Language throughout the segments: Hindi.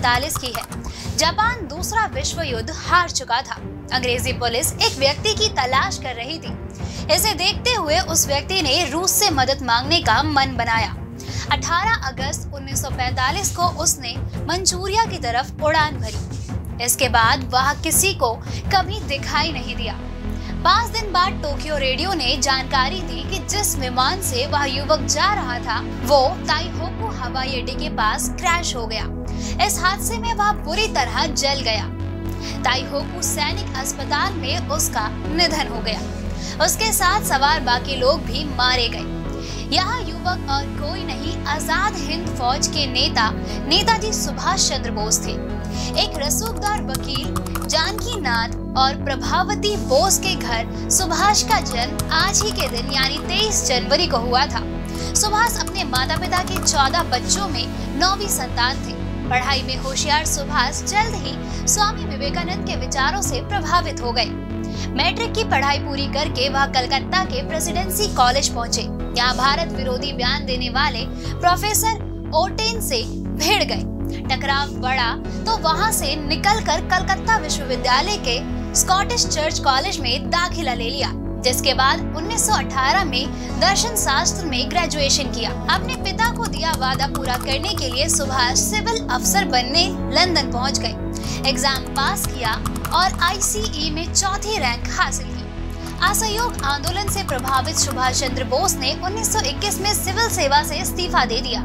1945 की है। जापान दूसरा विश्व युद्ध हार चुका था। अंग्रेजी पुलिस एक व्यक्ति की तलाश कर रही थी। इसे देखते हुए उस व्यक्ति ने रूस से मदद मांगने का मन बनाया। 18 अगस्त 1945 को उसने मंचूरिया की तरफ उड़ान भरी। इसके बाद वह किसी को कभी दिखाई नहीं दिया। 5 दिन बाद टोक्यो रेडियो ने जानकारी दी कि जिस विमान से वह युवक जा रहा था वो ताइहोकू हवाई अड्डे के पास क्रैश हो गया। इस हादसे में वह बुरी तरह जल गया। ताइहोकू सैनिक अस्पताल में उसका निधन हो गया। उसके साथ सवार बाकी लोग भी मारे गए। यह युवक और कोई नहीं आजाद हिंद फौज के नेता नेताजी सुभाष चंद्र बोस थे। एक रसूखदार वकील जानकी नाथ और प्रभावती बोस के घर सुभाष का जन्म आज ही के दिन यानी 23 जनवरी को हुआ था। सुभाष अपने माता पिता के 14 बच्चों में 9वीं संतान थे। पढ़ाई में होशियार सुभाष जल्द ही स्वामी विवेकानंद के विचारों से प्रभावित हो गए। मैट्रिक की पढ़ाई पूरी करके वह कलकत्ता के प्रेसिडेंसी कॉलेज पहुंचे। यहाँ भारत विरोधी बयान देने वाले प्रोफेसर ओटेन से भिड़ गए। टकराव बढ़ा तो वहाँ से निकलकर कलकत्ता विश्वविद्यालय के स्कॉटिश चर्च कॉलेज में दाखिला ले लिया, जिसके बाद 1918 में दर्शन शास्त्र में ग्रेजुएशन किया। अपने पिता को दिया वादा पूरा करने के लिए सुभाष सिविल अफसर बनने लंदन पहुँच गए। एग्जाम पास किया और आईसीएस में 4थी रैंक हासिल की। असहयोग आंदोलन से प्रभावित सुभाष चंद्र बोस ने 1921 में सिविल सेवा से इस्तीफा दे दिया,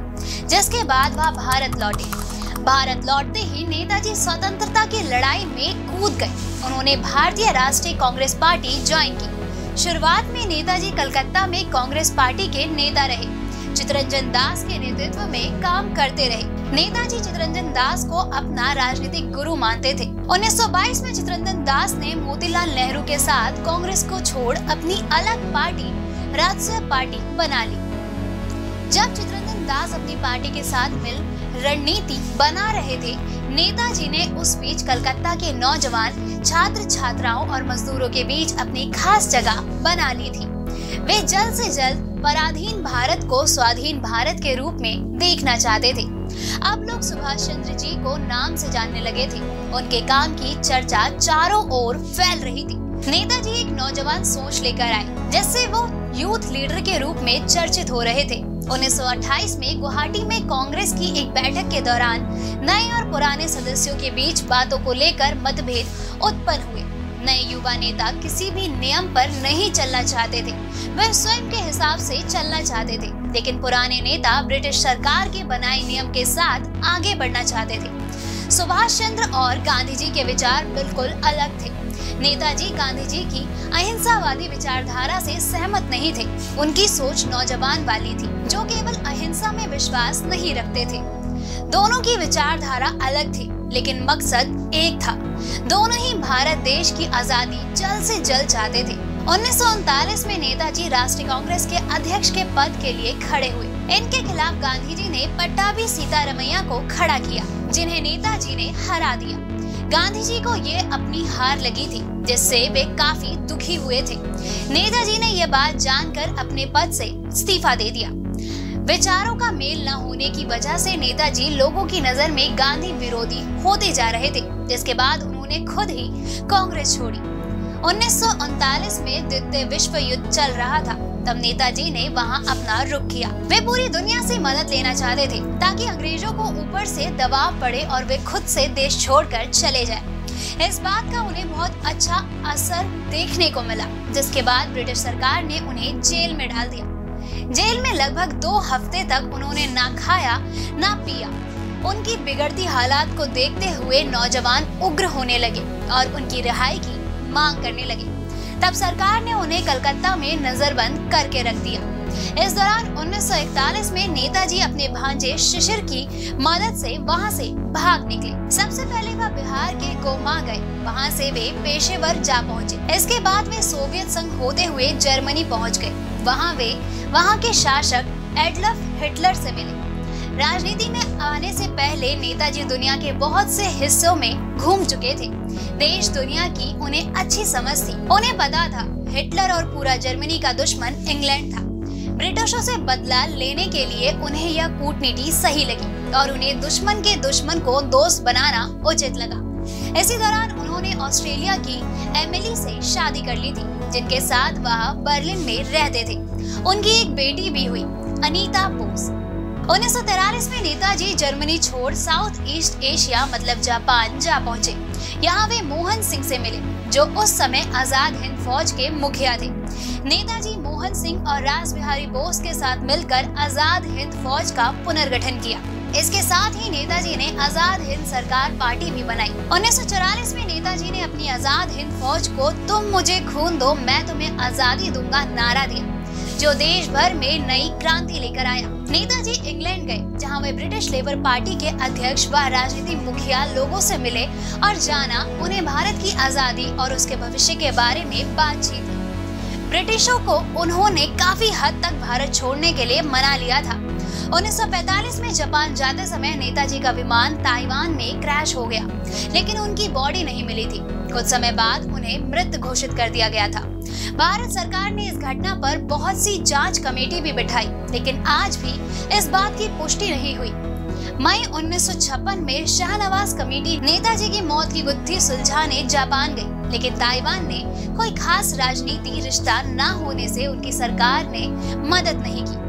जिसके बाद वह भारत लौटे। भारत लौटते ही नेताजी स्वतंत्रता की लड़ाई में कूद गए। उन्होंने भारतीय राष्ट्रीय कांग्रेस पार्टी ज्वाइन की। शुरुआत में नेताजी कलकत्ता में कांग्रेस पार्टी के नेता रहे। चित्रंजन दास के नेतृत्व में काम करते रहे। नेताजी चित्रंजन दास को अपना राजनीतिक गुरु मानते थे। 1922 में चित्रंजन दास ने मोतीलाल नेहरू के साथ कांग्रेस को छोड़ अपनी अलग पार्टी राष्ट्रीय पार्टी बना ली। जब चित्रंजन दास अपनी पार्टी के साथ मिल रणनीति बना रहे थे, नेताजी ने उस बीच कलकत्ता के नौजवान छात्र छात्राओं और मजदूरों के बीच अपनी खास जगह बना ली थी। वे जल्द से जल्द पराधीन भारत को स्वाधीन भारत के रूप में देखना चाहते थे। अब लोग सुभाष चंद्र जी को नाम से जानने लगे थे। उनके काम की चर्चा चारों ओर फैल रही थी। नेताजी एक नौजवान सोच लेकर आए, जिससे वो यूथ लीडर के रूप में चर्चित हो रहे थे। 1928 में गुवाहाटी में कांग्रेस की एक बैठक के दौरान नए और पुराने सदस्यों के बीच बातों को लेकर मतभेद उत्पन्न हुए। नए युवा नेता किसी भी नियम पर नहीं चलना चाहते थे। वे स्वयं के हिसाब से चलना चाहते थे, लेकिन पुराने नेता ब्रिटिश सरकार के बनाए नियम के साथ आगे बढ़ना चाहते थे। सुभाष चंद्र और गांधी जी के विचार बिल्कुल अलग थे। नेताजी गांधी जी की अहिंसावादी विचारधारा से सहमत नहीं थे। उनकी सोच नौजवान वाली थी, जो केवल अहिंसा में विश्वास नहीं रखते थे। दोनों की विचारधारा अलग थी, लेकिन मकसद एक था। दोनों ही भारत देश की आजादी जल्द से जल्द चाहते थे। 1939 में नेताजी राष्ट्रीय कांग्रेस के अध्यक्ष के पद के लिए खड़े हुए। इनके खिलाफ गांधी जी ने पट्टाभी सीतारमैया को खड़ा किया, जिन्हें नेताजी ने हरा दिया। गांधी जी को ये अपनी हार लगी थी, जिससे वे काफी दुखी हुए थे। नेताजी ने यह बात जानकर अपने पद से इस्तीफा दे दिया। विचारों का मेल न होने की वजह से नेताजी लोगों की नजर में गांधी विरोधी होते जा रहे थे, जिसके बाद उन्होंने खुद ही कांग्रेस छोड़ी। 1939 में द्वितीय विश्व युद्ध चल रहा था। तब नेताजी ने वहां अपना रुख किया। वे पूरी दुनिया से मदद लेना चाहते थे, ताकि अंग्रेजों को ऊपर से दबाव पड़े और वे खुद से देश छोड़कर चले जाए। इस बात का उन्हें बहुत अच्छा असर देखने को मिला, जिसके बाद ब्रिटिश सरकार ने उन्हें जेल में डाल दिया। जेल में लगभग 2 हफ्ते तक उन्होंने ना खाया ना पिया। उनकी बिगड़ती हालात को देखते हुए नौजवान उग्र होने लगे और उनकी रिहाई की मांग करने लगे। तब सरकार ने उन्हें कलकत्ता में नजरबंद करके रख दिया। इस दौरान 1941 में नेताजी अपने भांजे शिशिर की मदद से वहां से भाग निकले। सबसे पहले वह बिहार के गोमा गए। वहां से वे पेशेवर जा पहुंचे। इसके बाद वे सोवियत संघ होते हुए जर्मनी पहुंच गए। वहां वे वहां के शासक एडलफ हिटलर से मिले। राजनीति में आने से पहले नेताजी दुनिया के बहुत से हिस्सों में घूम चुके थे। देश दुनिया की उन्हें अच्छी समझ थी। उन्हें पता था हिटलर और पूरा जर्मनी का दुश्मन इंग्लैंड था। ब्रिटिशों से बदला लेने के लिए उन्हें यह कूटनीति सही लगी। और उन्हें दुश्मन के दुश्मन को दोस्त बनाना उचित लगा। इसी दौरान उन्होंने ऑस्ट्रेलिया की एमिली से शादी कर ली थी, जिनके साथ वह बर्लिन में रहते थे। उनकी एक बेटी भी हुई, अनीता बोस। 1943 में नेताजी जर्मनी छोड़ साउथ ईस्ट एशिया मतलब जापान जा पहुंचे। यहाँ वे मोहन सिंह से मिले, जो उस समय आजाद हिंद फौज के मुखिया थे। नेताजी मोहन सिंह और राज बिहारी बोस के साथ मिलकर आजाद हिंद फौज का पुनर्गठन किया। इसके साथ ही नेताजी ने आजाद हिंद सरकार पार्टी भी बनाई। 1944 में नेताजी ने अपनी आजाद हिंद फौज को तुम मुझे खून दो मैं तुम्हें आजादी दूंगा नारा दिया, जो देश भर में नई क्रांति लेकर आया। नेताजी इंग्लैंड गए, जहां वे ब्रिटिश लेबर पार्टी के अध्यक्ष व राजनीतिक मुखिया लोगों से मिले और जाना उन्हें भारत की आजादी और उसके भविष्य के बारे में बातचीत। ब्रिटिशों को उन्होंने काफी हद तक भारत छोड़ने के लिए मना लिया था। 1945 में जापान जाते समय नेताजी का विमान ताइवान में क्रैश हो गया, लेकिन उनकी बॉडी नहीं मिली थी। कुछ समय बाद उन्हें मृत घोषित कर दिया गया था। भारत सरकार ने इस घटना पर बहुत सी जांच कमेटी भी बिठाई, लेकिन आज भी इस बात की पुष्टि नहीं हुई। मई 1956 में शाहनवाज कमेटी नेताजी की मौत की गुत्थी सुलझाने जापान गई, लेकिन ताइवान ने कोई खास राजनीतिक रिश्ता न होने से उनकी सरकार ने मदद नहीं की।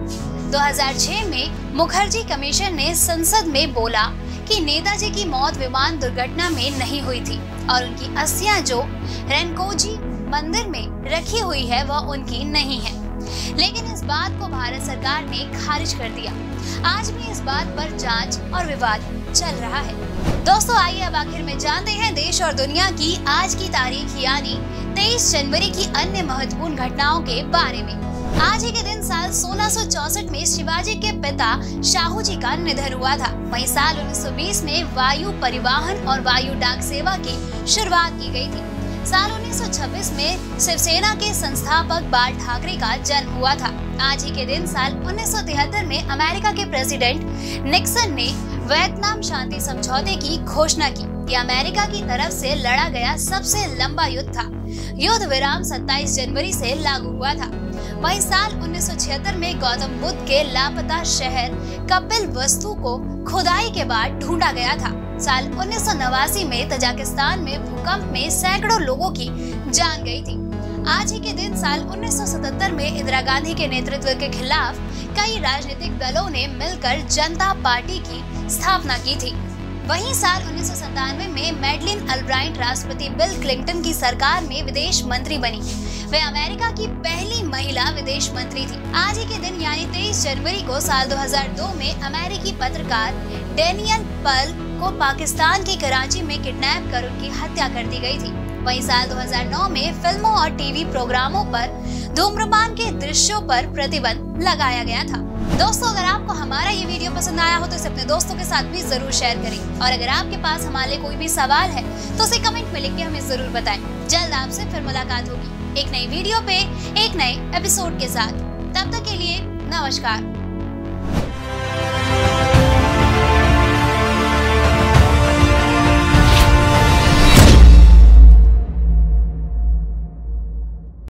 2006 में मुखर्जी कमीशन ने संसद में बोला कि नेताजी की मौत विमान दुर्घटना में नहीं हुई थी और उनकी अस्थियां जो रेनकोजी मंदिर में रखी हुई है वह उनकी नहीं है, लेकिन इस बात को भारत सरकार ने खारिज कर दिया। आज भी इस बात पर जांच और विवाद चल रहा है। दोस्तों आइए अब आखिर में जानते हैं देश और दुनिया की आज की तारीख यानी 23 जनवरी की अन्य महत्वपूर्ण घटनाओं के बारे में। आज ही के दिन साल 1664 में शिवाजी के पिता शाहूजी का निधन हुआ था। वहीं साल 1920 में वायु परिवहन और वायु डाक सेवा की शुरुआत की गई थी। साल 1926 में शिवसेना के संस्थापक बाल ठाकरे का जन्म हुआ था। आज ही के दिन साल 1973 में अमेरिका के प्रेसिडेंट निक्सन ने वियतनाम शांति समझौते की घोषणा की। यह अमेरिका की तरफ से लड़ा गया सबसे लंबा युद्ध था। युद्ध विराम 27 जनवरी से लागू हुआ था। वहीं साल 1976 में गौतम बुद्ध के लापता शहर कपिलवस्तु को खुदाई के बाद ढूंढा गया था। साल 1989 में तजाकिस्तान में भूकंप में सैकड़ों लोगों की जान गई थी। आज ही के दिन साल 1977 में इंदिरा गांधी के नेतृत्व के खिलाफ कई राजनीतिक दलों ने मिलकर जनता पार्टी की स्थापना की थी। वहीं साल 1997 में मेडलिन अल्ब्राइन राष्ट्रपति बिल क्लिंटन की सरकार में विदेश मंत्री बनी। वे अमेरिका की पहली महिला विदेश मंत्री थी। आज ही के दिन यानी 23 जनवरी को साल 2002 में अमेरिकी पत्रकार डेनियल पर्ल को पाकिस्तान की कराची में किडनैप कर उनकी हत्या कर दी गई थी। वहीं साल 2009 में फिल्मों और टीवी प्रोग्रामों पर धूम्रपान के दृश्यों पर प्रतिबंध लगाया गया था। दोस्तों अगर आपको हमारा ये वीडियो पसंद आया हो तो इसे अपने दोस्तों के साथ भी जरूर शेयर करें और अगर आपके पास हमारे लिए कोई भी सवाल है तो उसे कमेंट में लिख के हमें जरूर बताएं। जल्द आपसे फिर मुलाकात होगी एक नई वीडियो पे एक नए एपिसोड के साथ। तब तक के लिए नमस्कार।